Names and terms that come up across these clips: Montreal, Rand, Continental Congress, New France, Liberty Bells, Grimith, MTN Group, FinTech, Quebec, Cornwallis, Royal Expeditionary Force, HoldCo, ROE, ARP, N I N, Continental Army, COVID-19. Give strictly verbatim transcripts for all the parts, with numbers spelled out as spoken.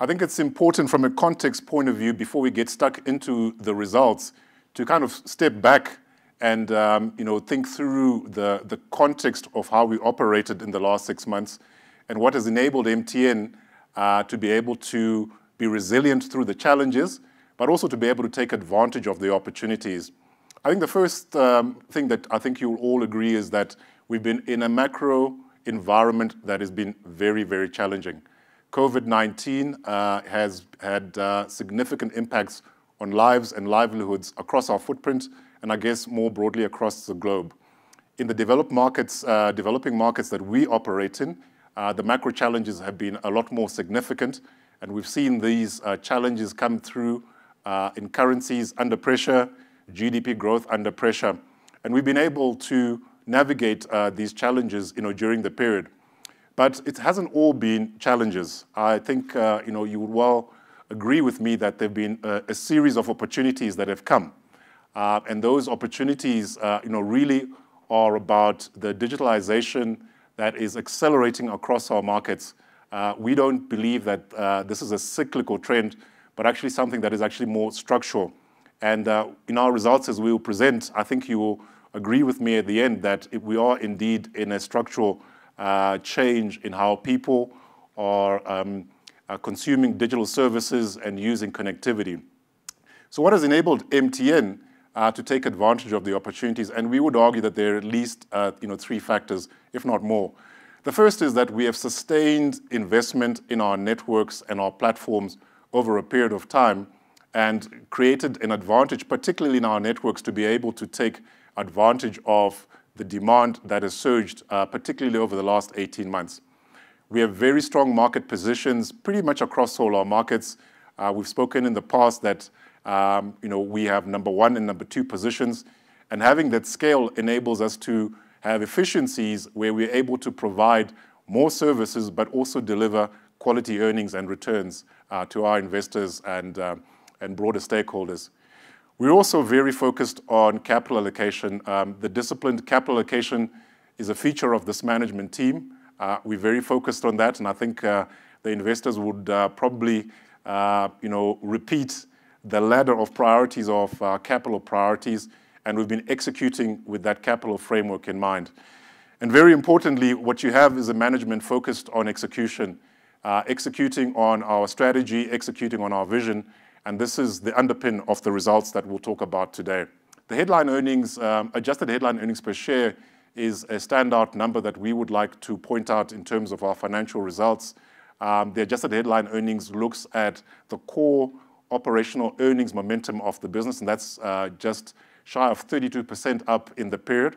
I think it's important from a context point of view, before we get stuck into the results, to kind of step back and um, you know, think through the, the context of how we operated in the last six months and what has enabled M T N uh, to be able to be resilient through the challenges, but also to be able to take advantage of the opportunities. I think the first um, thing that I think you'll all agree is that we've been in a macro environment that has been very, very challenging. COVID nineteen uh, has had uh, significant impacts on lives and livelihoods across our footprint, and I guess more broadly across the globe. In the developed markets, uh, developing markets that we operate in, uh, the macro challenges have been a lot more significant, and we've seen these uh, challenges come through uh, in currencies under pressure, G D P growth under pressure. And we've been able to navigate uh, these challenges you know, during the period. But it hasn't all been challenges. I think uh, you know, you would well agree with me that there have been uh, a series of opportunities that have come. Uh, and those opportunities uh, you know, really are about the digitalization that is accelerating across our markets. Uh, we don't believe that uh, this is a cyclical trend, but actually something that is actually more structural. And uh, in our results as we will present, I think you will agree with me at the end that if we are indeed in a structural uh, change in how people are, um, are consuming digital services and using connectivity. So what has enabled M T N uh, to take advantage of the opportunities? And we would argue that there are at least uh, you know, three factors, if not more. The first is that we have sustained investment in our networks and our platforms over a period of time, and created an advantage, particularly in our networks, to be able to take advantage of the demand that has surged, uh, particularly over the last eighteen months. We have very strong market positions pretty much across all our markets. Uh, we've spoken in the past that um, you know, we have number one and number two positions, and having that scale enables us to have efficiencies where we're able to provide more services, but also deliver quality earnings and returns uh, to our investors and uh, and broader stakeholders. We're also very focused on capital allocation. Um, the disciplined capital allocation is a feature of this management team. Uh, we're very focused on that, and I think uh, the investors would uh, probably uh, you know, repeat the ladder of priorities of uh, capital priorities, and we've been executing with that capital framework in mind. And very importantly, what you have is a management focused on execution, uh, executing on our strategy, executing on our vision, and this is the underpin of the results that we'll talk about today. The headline earnings, um, adjusted headline earnings per share is a standout number that we would like to point out in terms of our financial results. Um, the adjusted headline earnings looks at the core operational earnings momentum of the business, and that's uh, just shy of thirty-two percent up in the period.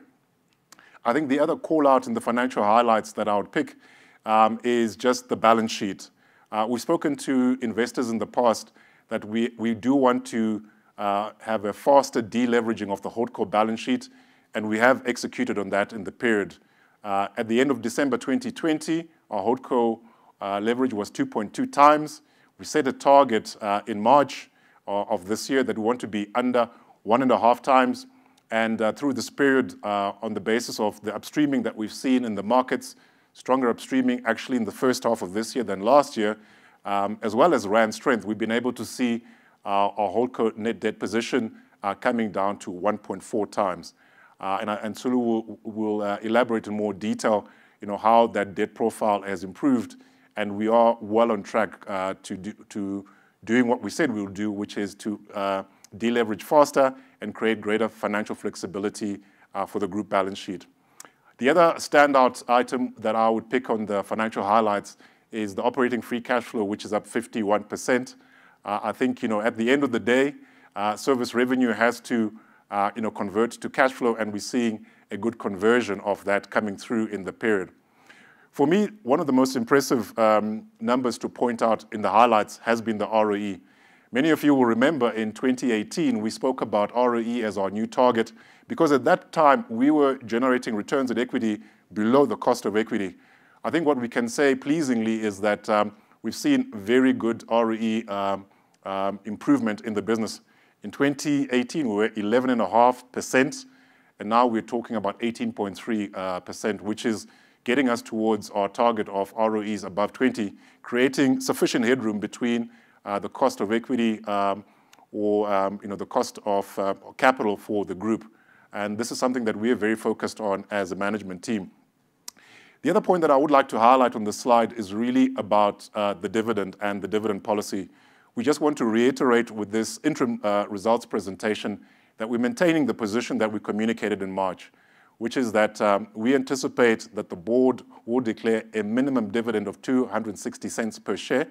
I think the other call out in the financial highlights that I would pick um, is just the balance sheet. Uh, we've spoken to investors in the past that we, we do want to uh, have a faster deleveraging of the HoldCo balance sheet, and we have executed on that in the period. Uh, at the end of December twenty twenty, our HoldCo uh, leverage was two point two times. We set a target uh, in March uh, of this year that we want to be under one and a half times, and uh, through this period, uh, on the basis of the upstreaming that we've seen in the markets, stronger upstreaming actually in the first half of this year than last year, Um, as well as Rand strength, we've been able to see uh, our HoldCo net debt position uh, coming down to one point four times. Uh, and and Sulu will, will uh, elaborate in more detail, you know, how that debt profile has improved, and we are well on track uh, to, do, to doing what we said we will do, which is to uh, deleverage faster and create greater financial flexibility uh, for the group balance sheet. The other standout item that I would pick on the financial highlights is the operating free cash flow, which is up fifty-one percent. Uh, I think, you know, at the end of the day, uh, service revenue has to, uh, you know, convert to cash flow, and we're seeing a good conversion of that coming through in the period. For me, one of the most impressive um, numbers to point out in the highlights has been the R O E. Many of you will remember in twenty eighteen, we spoke about R O E as our new target, because at that time, we were generating returns on equity below the cost of equity. I think what we can say pleasingly is that um, we've seen very good R O E um, um, improvement in the business. In twenty eighteen, we were eleven point five percent, and now we're talking about eighteen point three percent, uh, which is getting us towards our target of R O Es above twenty, creating sufficient headroom between uh, the cost of equity um, or um, you know, the cost of uh, capital for the group. And this is something that we are very focused on as a management team. The other point that I would like to highlight on this slide is really about uh, the dividend and the dividend policy. We just want to reiterate with this interim uh, results presentation that we're maintaining the position that we communicated in March, which is that um, we anticipate that the board will declare a minimum dividend of two hundred sixty cents per share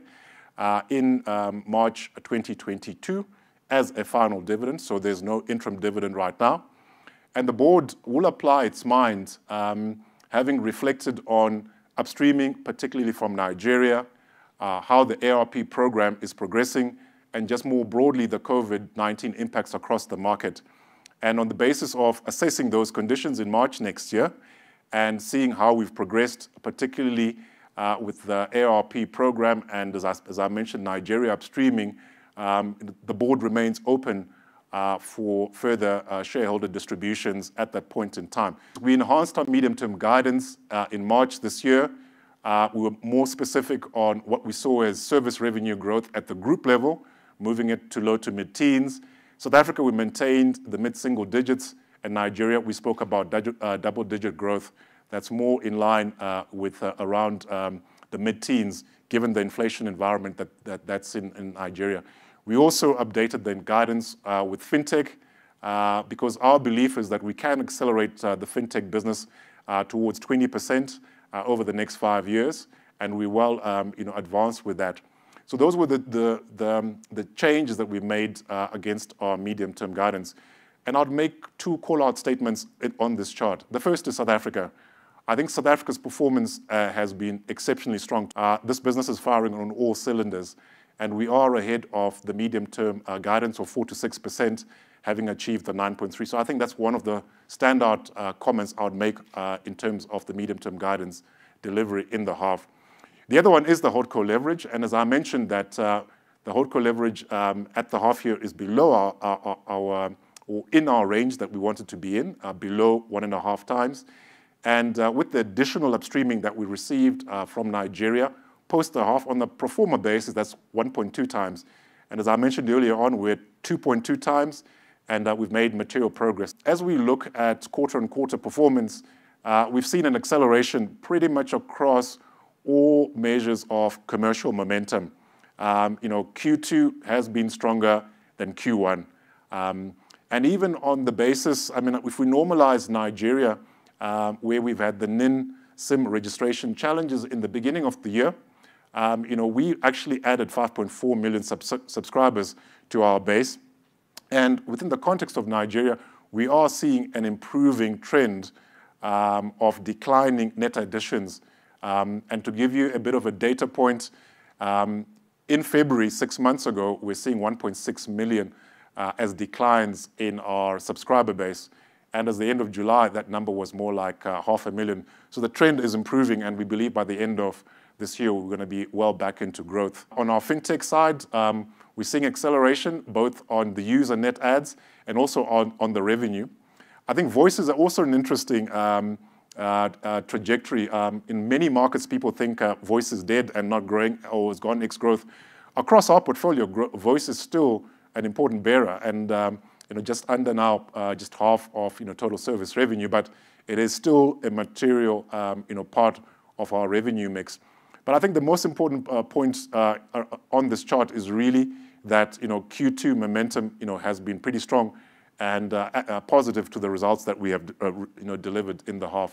uh, in um, March twenty twenty-two as a final dividend, so there's no interim dividend right now. And the board will apply its mind, um, having reflected on upstreaming, particularly from Nigeria, uh, how the A R P program is progressing, and just more broadly, the COVID nineteen impacts across the market. And on the basis of assessing those conditions in March next year and seeing how we've progressed, particularly uh, with the A R P program and, as I, as I mentioned, Nigeria upstreaming, um, the board remains open uh, for further uh, shareholder distributions at that point in time. We enhanced our medium-term guidance uh, in March this year. Uh, we were more specific on what we saw as service revenue growth at the group level, moving it to low to mid-teens. South Africa, we maintained the mid-single digits, and Nigeria, we spoke about uh, double-digit growth that's more in line uh, with uh, around um, the mid-teens, given the inflation environment that, that, that's in, in Nigeria. We also updated the guidance uh, with FinTech, uh, because our belief is that we can accelerate uh, the FinTech business uh, towards twenty percent uh, over the next five years, and we're well um, you know, advanced with that. So those were the, the, the, um, the changes that we made uh, against our medium-term guidance. And I'd make two call-out statements on this chart. The first is South Africa. I think South Africa's performance uh, has been exceptionally strong. Uh, this business is firing on all cylinders, and we are ahead of the medium-term uh, guidance of four to six percent, having achieved the nine point three. So I think that's one of the standout uh, comments I would make uh, in terms of the medium-term guidance delivery in the half. The other one is the HoldCo leverage, and as I mentioned that uh, the HoldCo leverage um, at the half year is below our, our, our, or in our range that we wanted to be in, uh, below one and a half times. And uh, with the additional upstreaming that we received uh, from Nigeria, post the half on the pro forma basis, that's one point two times. And as I mentioned earlier on, we're at two point two times, and uh, we've made material progress. As we look at quarter on quarter performance, uh, we've seen an acceleration pretty much across all measures of commercial momentum. Um, you know, Q two has been stronger than Q one. Um, and even on the basis, I mean, if we normalize Nigeria, um, where we've had the N I N SIM registration challenges in the beginning of the year, um, you know, we actually added five point four million subs subscribers to our base. And within the context of Nigeria, we are seeing an improving trend um, of declining net additions. Um, and to give you a bit of a data point, um, in February, six months ago, we're seeing one point six million uh, as declines in our subscriber base. And as the end of July, that number was more like uh, half a million. So the trend is improving, and we believe by the end of this year, we're going to be well back into growth. On our FinTech side, um, we're seeing acceleration both on the user net ads and also on, on the revenue. I think voices are also an interesting um, Uh, uh, trajectory. Um, in many markets, people think uh, voice is dead and not growing or has gone X growth. Across our portfolio, gro voice is still an important bearer, and um, you know, just under now, uh, just half of you know total service revenue, but it is still a material um, you know part of our revenue mix. But I think the most important uh, point uh, on this chart is really that you know Q two momentum you know has been pretty strong and uh, uh, positive to the results that we have uh, you know delivered in the half.